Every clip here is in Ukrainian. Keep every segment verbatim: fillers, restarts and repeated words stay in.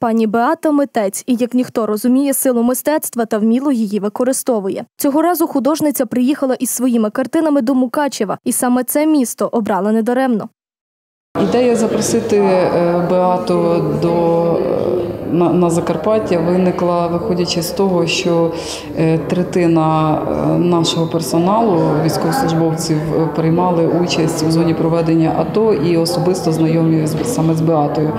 Пані Беата – митець і, як ніхто, розуміє силу мистецтва та вміло її використовує. Цього разу художниця приїхала із своїми картинами до Мукачева, і саме це місто обрала недаремно. Ідея запросити Беату до, на, на Закарпаття виникла, виходячи з того, що третина нашого персоналу, військовослужбовців, приймали участь у зоні проведення АТО і особисто знайомі саме з Беатою.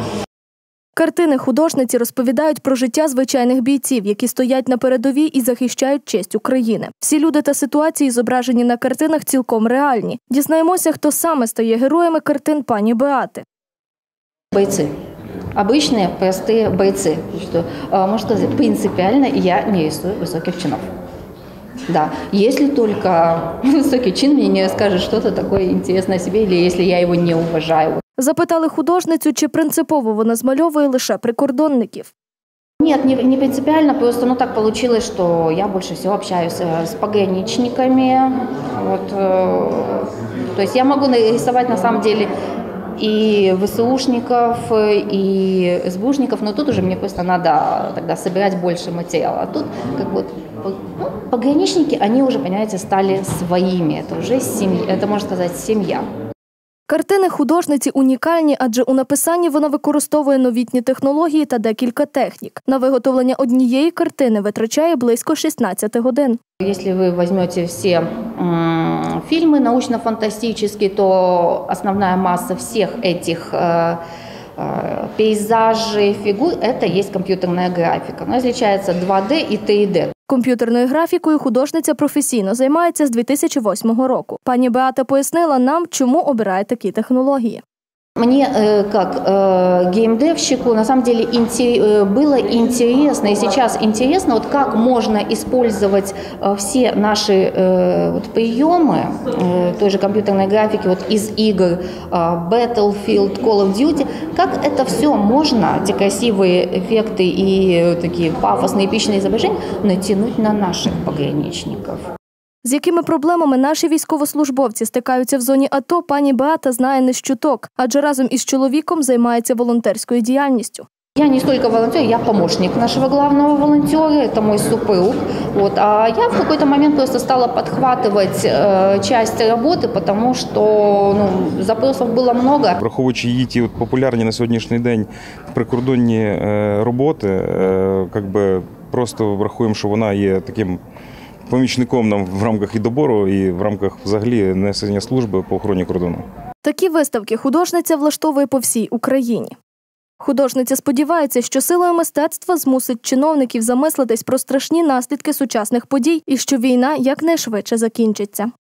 Картини художниці розповідають про життя звичайних бійців, які стоять на передовій і захищають честь України. Всі люди та ситуації, зображені на картинах, цілком реальні. Дізнаємося, хто саме стає героями картин пані Беати. Бойці. Обичні, прості бойці. Можна сказати, принципіально я не рисую високих чинів. Да. Если только высокий чин мне не расскажет что-то такое интересное о себе, или если я его не уважаю. Запитали художницю, чи принципово вона змальовує лише прикордонників. Нет, не, не принципиально, просто ну, так получилось, что я больше всего общаюсь с пограничниками. Вот, э, то есть я могу нарисовать на самом деле и ВСУшников, и СБУшников, но тут уже мне просто надо тогда собирать больше материала. А тут как бы, ну, пограничники, они уже, понимаете, стали своими, это уже семья, это, можно сказать, семья. Картини художниці унікальні, адже у написанні вона використовує новітні технології та декілька технік. На виготовлення однієї картини витрачає близько шістнадцять годин. Якщо ви візьмете всі фільми научно-фантастичні, то основна маса всіх цих пейзажів, фігур – це є комп'ютерна графіка. Вона відрізняється два де і три де. Комп'ютерною графікою художниця професійно займається з дві тисячі восьмого року. Пані Беата пояснила нам, чому обирає такі технології. Мне как геймдевщику на самом деле было интересно и сейчас интересно, вот как можно использовать все наши вот, приемы той же компьютерной графики вот, из игр Battlefield, Call of Duty, как это все можно, эти красивые эффекты и такие пафосные, эпичные изображения натянуть на наших пограничников. З якими проблемами наші військовослужбовці стикаються в зоні АТО, пані Беата знає не з чуток, адже разом із чоловіком займається волонтерською діяльністю. Я не стільки волонтер, я помощник нашого головного волонтера, це мій супруг. Вот. А я в якийсь момент просто стала підхватувати е, частину роботи, тому що ну, запросів було багато. Враховуючи її ті популярні на сьогоднішній день прикордонні е, роботи, е, якби просто врахуємо, що вона є таким помічником нам в рамках і добору, і в рамках взагалі несення служби по охороні кордону. Такі виставки художниця влаштовує по всій Україні. Художниця сподівається, що силою мистецтва змусить чиновників замислитись про страшні наслідки сучасних подій і що війна якнайшвидше закінчиться.